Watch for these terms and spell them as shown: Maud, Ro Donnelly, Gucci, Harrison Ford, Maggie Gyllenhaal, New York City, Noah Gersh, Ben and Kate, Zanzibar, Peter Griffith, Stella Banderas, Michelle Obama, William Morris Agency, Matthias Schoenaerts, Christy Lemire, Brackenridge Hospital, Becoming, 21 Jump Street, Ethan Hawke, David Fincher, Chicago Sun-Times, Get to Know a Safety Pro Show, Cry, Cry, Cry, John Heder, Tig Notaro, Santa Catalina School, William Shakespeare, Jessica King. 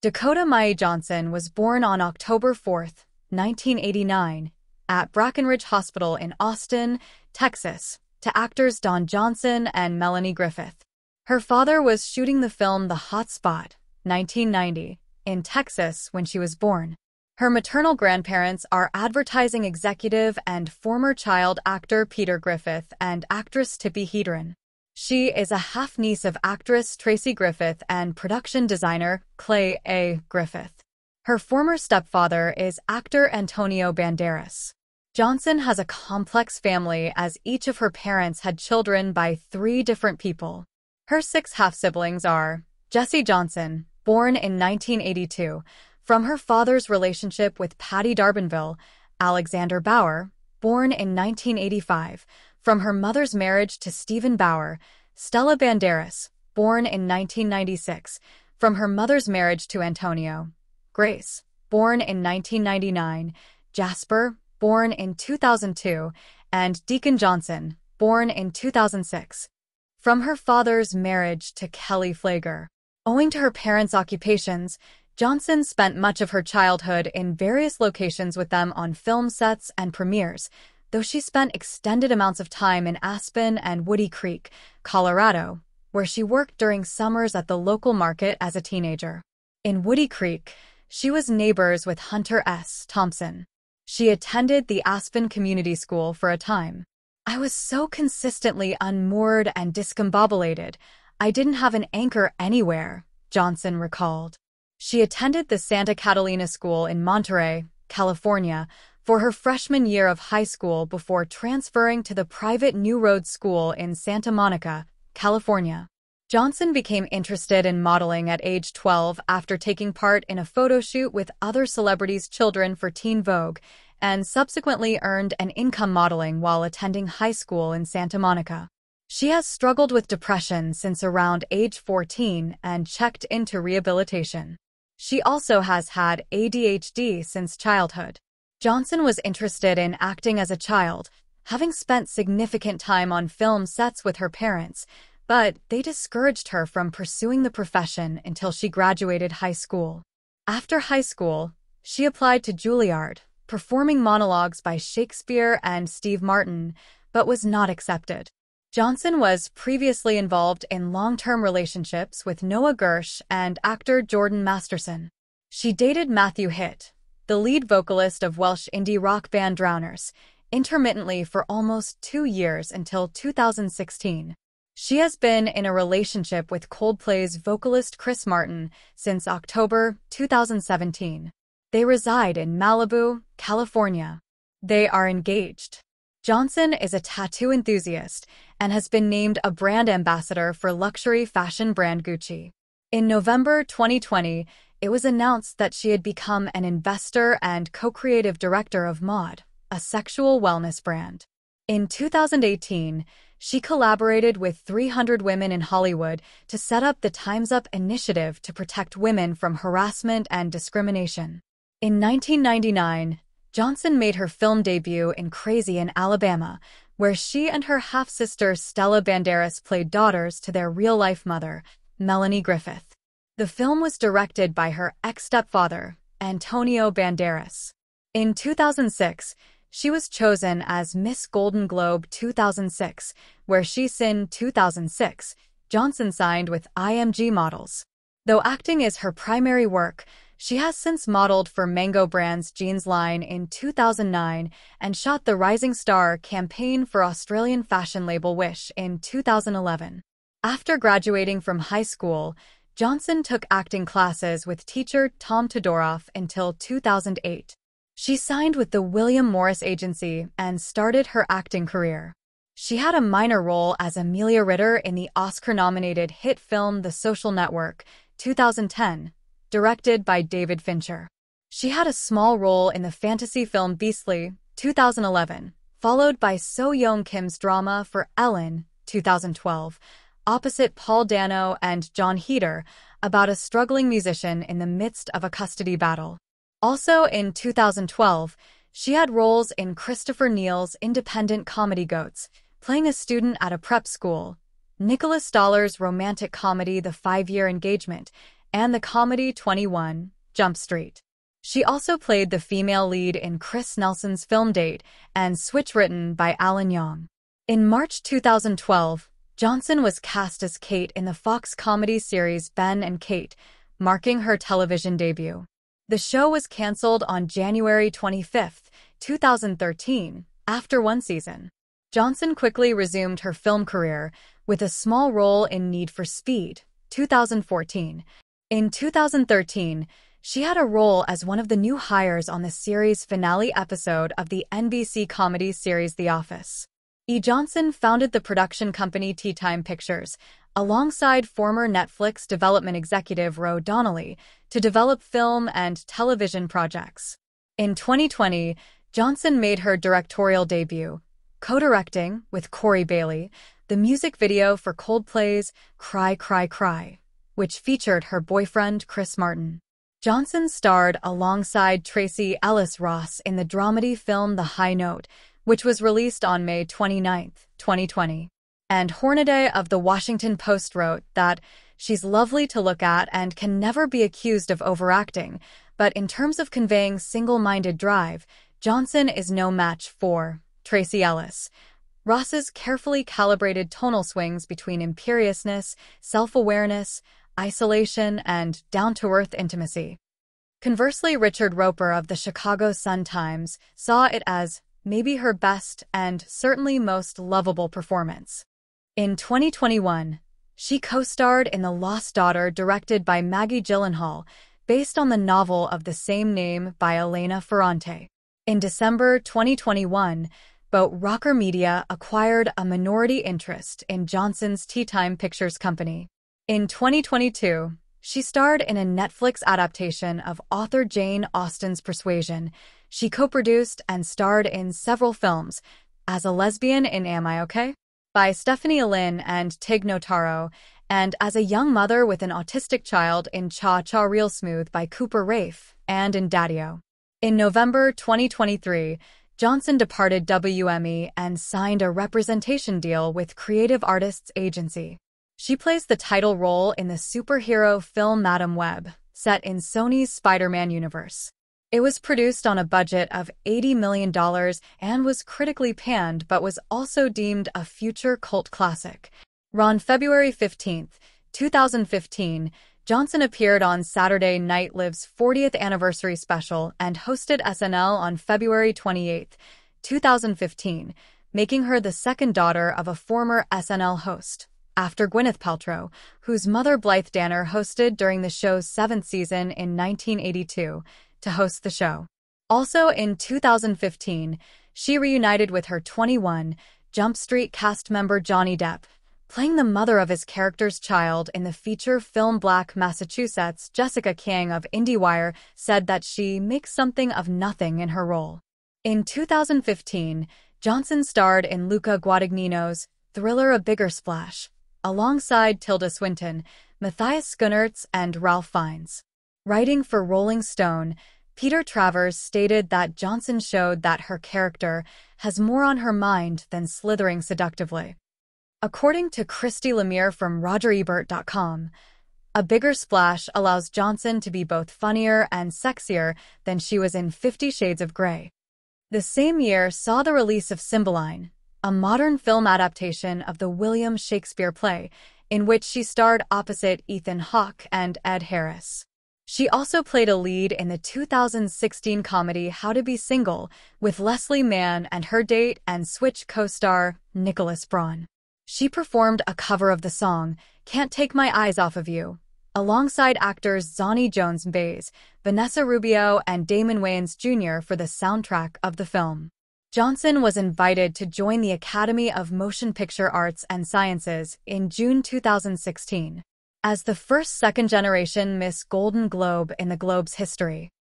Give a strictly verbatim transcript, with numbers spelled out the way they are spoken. Dakota Mae Johnson was born on October fourth, nineteen eighty-nine, at Brackenridge Hospital in Austin, Texas, to actors Don Johnson and Melanie Griffith. Her father was shooting the film The Hot Spot, nineteen ninety, in Texas when she was born. Her maternal grandparents are advertising executive and former child actor Peter Griffith and actress Tippi Hedren. She is a half-niece of actress Tracy Griffith and production designer Clay A. Griffith. Her former stepfather is actor Antonio Banderas. Johnson has a complex family as each of her parents had children by three different people. Her six half-siblings are Jesse Johnson, born in nineteen eighty-two, from her father's relationship with Patty Darbenville; Alexander Bauer, born in nineteen eighty-five, from her mother's marriage to Stephen Bauer; Stella Banderas, born in nineteen ninety-six, from her mother's marriage to Antonio; Grace, born in nineteen ninety-nine, Jasper, born in two thousand two, and Deacon Johnson, born in two thousand six. From her father's marriage to Kelly Flager. Owing to her parents' occupations, Johnson spent much of her childhood in various locations with them on film sets and premieres, though she spent extended amounts of time in Aspen and Woody Creek, Colorado, where she worked during summers at the local market as a teenager. In Woody Creek, she was neighbors with Hunter S. Thompson. She attended the Aspen Community School for a time. "I was so consistently unmoored and discombobulated, I didn't have an anchor anywhere," Johnson recalled. She attended the Santa Catalina School in Monterey, California, for her freshman year of high school before transferring to the private New Road School in Santa Monica, California. Johnson became interested in modeling at age twelve after taking part in a photo shoot with other celebrities' children for Teen Vogue, and subsequently earned an income modeling while attending high school in Santa Monica. She has struggled with depression since around age fourteen and checked into rehabilitation. She also has had A D H D since childhood. Johnson was interested in acting as a child, having spent significant time on film sets with her parents, but they discouraged her from pursuing the profession until she graduated high school. After high school, she applied to Juilliard, performing monologues by Shakespeare and Steve Martin, but was not accepted. Johnson was previously involved in long-term relationships with Noah Gersh and actor Jordan Masterson. She dated Matthew Hitt, the lead vocalist of Welsh indie rock band Drowners, intermittently for almost two years until two thousand sixteen. She has been in a relationship with Coldplay's vocalist Chris Martin since October two thousand seventeen. They reside in Malibu, California. They are engaged. Johnson is a tattoo enthusiast and has been named a brand ambassador for luxury fashion brand Gucci. In November twenty twenty, it was announced that she had become an investor and co-creative director of Maud, a sexual wellness brand. In two thousand eighteen, she collaborated with three hundred women in Hollywood to set up the Time's Up initiative to protect women from harassment and discrimination. In nineteen ninety-nine, Johnson made her film debut in Crazy in Alabama, where she and her half-sister Stella Banderas played daughters to their real-life mother, Melanie Griffith. The film was directed by her ex-stepfather, Antonio Banderas. In two thousand six, she was chosen as Miss Golden Globe two thousand six, where she in two thousand six, Johnson signed with I M G Models. Though acting is her primary work, she has since modeled for Mango Brand's jeans line in two thousand nine and shot the Rising Star campaign for Australian fashion label Wish in two thousand eleven. After graduating from high school, Johnson took acting classes with teacher Tom Todoroff until two thousand eight. She signed with the William Morris Agency and started her acting career. She had a minor role as Amelia Ritter in the Oscar-nominated hit film The Social Network, two thousand ten. Directed by David Fincher. She had a small role in the fantasy film Beastly, two thousand eleven, followed by So Yeon Kim's drama for Ellen, two thousand twelve, opposite Paul Dano and John Heder, about a struggling musician in the midst of a custody battle. Also in two thousand twelve, she had roles in Christopher Neal's independent comedy Goats, playing a student at a prep school, Nicholas Stoller's romantic comedy The Five-Year Engagement, and the comedy twenty-one Jump Street. She also played the female lead in Chris Nelson's film Date and Switch, written by Alan Young. In March two thousand twelve, Johnson was cast as Kate in the Fox comedy series Ben and Kate, marking her television debut. The show was canceled on January twenty-fifth, two thousand thirteen, after one season. Johnson quickly resumed her film career with a small role in Need for Speed, two thousand fourteen. In two thousand thirteen, she had a role as one of the new hires on the series' finale episode of the N B C comedy series The Office. E. Johnson founded the production company Tea Time Pictures, alongside former Netflix development executive Ro Donnelly, to develop film and television projects. In twenty twenty, Johnson made her directorial debut, co-directing, with Corey Bailey, the music video for Coldplay's Cry, Cry, Cry, which featured her boyfriend Chris Martin. Johnson starred alongside Tracy Ellis Ross in the dramedy film The High Note, which was released on May twenty-ninth, twenty twenty. And Hornaday of The Washington Post wrote that she's lovely to look at and can never be accused of overacting, but in terms of conveying single-minded drive, Johnson is no match for Tracy Ellis Ross's carefully calibrated tonal swings between imperiousness, self-awareness, isolation, and down-to-earth intimacy. Conversely, Richard Roper of the Chicago Sun-Times saw it as maybe her best and certainly most lovable performance. In twenty twenty-one, she co-starred in The Lost Daughter, directed by Maggie Gyllenhaal, based on the novel of the same name by Elena Ferrante. In December twenty twenty-one, Boat Rocker Media acquired a minority interest in Johnson's Tea Time Pictures company. In twenty twenty-two, she starred in a Netflix adaptation of author Jane Austen's Persuasion. She co-produced and starred in several films, as a lesbian in Am I Okay? by Stephanie Lin and Tig Notaro, and as a young mother with an autistic child in Cha Cha Real Smooth by Cooper Rafe, and in Daddy-O. In November twenty twenty-three, Johnson departed W M E and signed a representation deal with Creative Artists Agency. She plays the title role in the superhero film Madame Web, set in Sony's Spider-Man universe. It was produced on a budget of eighty million dollars and was critically panned, but was also deemed a future cult classic. On February fifteenth, two thousand fifteen, Johnson appeared on Saturday Night Live's fortieth anniversary special and hosted S N L on February twenty-eighth, two thousand fifteen, making her the second daughter of a former S N L host, after Gwyneth Paltrow, whose mother Blythe Danner hosted during the show's seventh season in nineteen eighty-two to host the show. Also in two thousand fifteen, she reunited with her twenty-one Jump Street cast member Johnny Depp, playing the mother of his character's child in the feature film Black Massachusetts. Jessica King of IndieWire said that she makes something of nothing in her role. In two thousand fifteen, Johnson starred in Luca Guadagnino's thriller A Bigger Splash, alongside Tilda Swinton, Matthias Schoenaerts, and Ralph Fiennes. Writing for Rolling Stone, Peter Travers stated that Johnson showed that her character has more on her mind than slithering seductively. According to Christy Lemire from Roger Ebert dot com, A Bigger Splash allows Johnson to be both funnier and sexier than she was in Fifty Shades of Grey. The same year saw the release of Cymbeline, a modern film adaptation of the William Shakespeare play, in which she starred opposite Ethan Hawke and Ed Harris. She also played a lead in the two thousand sixteen comedy How to Be Single with Leslie Mann and her Date and Switch co-star Nicholas Braun. She performed a cover of the song Can't Take My Eyes Off of You, alongside actors Zani Jones-Baez, Vanessa Rubio, and Damon Wayans Junior for the soundtrack of the film. Johnson was invited to join the Academy of Motion Picture Arts and Sciences in June two thousand sixteen as the first second-generation Miss Golden Globe in the Globe's history.